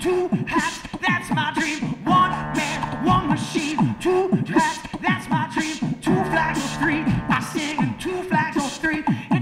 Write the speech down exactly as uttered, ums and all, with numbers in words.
Two flags, that's my dream. Two flags on street, I sing in two flags on street.